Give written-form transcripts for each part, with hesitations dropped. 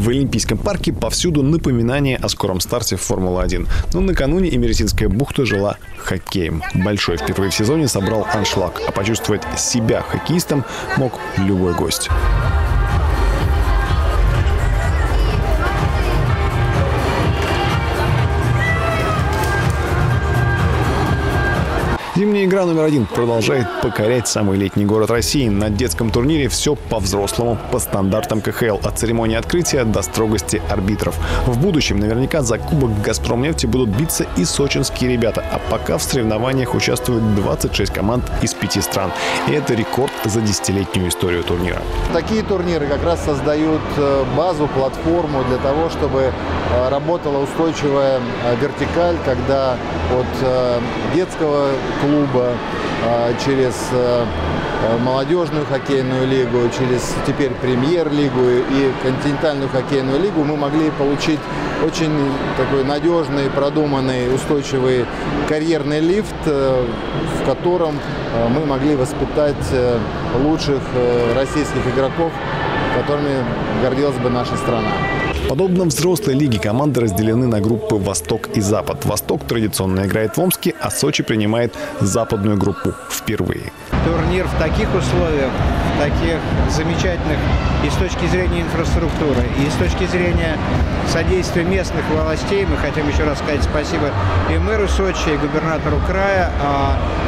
В Олимпийском парке повсюду напоминание о скором старте в Формуле-1. Но накануне Имеретинская бухта жила хоккеем. Большой впервые в сезоне собрал аншлаг, а почувствовать себя хоккеистом мог любой гость. Зимняя игра номер 1 продолжает покорять самый летний город России. На детском турнире все по-взрослому, по стандартам КХЛ. От церемонии открытия до строгости арбитров. В будущем наверняка за Кубок Газпром нефти будут биться и сочинские ребята. А пока в соревнованиях участвуют 26 команд из 5 стран. И это рекорд за десятилетнюю историю турнира. Такие турниры как раз создают базу, платформу для того, чтобы работала устойчивая вертикаль, когда от детского клуба через молодежную хоккейную лигу, через теперь премьер-лигу и континентальную хоккейную лигу мы могли получить очень такой надежный, продуманный, устойчивый карьерный лифт, в котором мы могли воспитать лучших российских игроков, которыми гордилась бы наша страна. Подобно взрослой лиге команды разделены на группы «Восток» и «Запад». «Восток» традиционно играет в Омске, а Сочи принимает западную группу впервые. Турнир в таких условиях, в таких замечательных и с точки зрения инфраструктуры, и с точки зрения содействия местных властей. Мы хотим еще раз сказать спасибо и мэру Сочи, и губернатору края.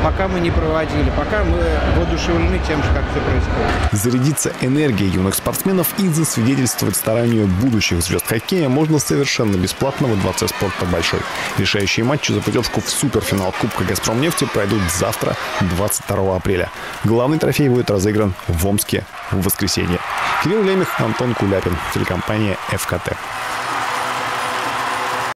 Пока мы не проводили, пока мы воодушевлены тем, что как все происходит. Зарядиться энергией юных спортсменов и засвидетельствовать старанию будущих звезд хоккея можно совершенно бесплатно во Дворце спорта «Большой». Решающие матчи за путевку в суперфинал Кубка «Газпром нефти» пройдут завтра, 22 апреля. Главный трофей будет разыгран в Омске в воскресенье. Кирилл Лемех, Антон Куляпин, телекомпания «Эфкате».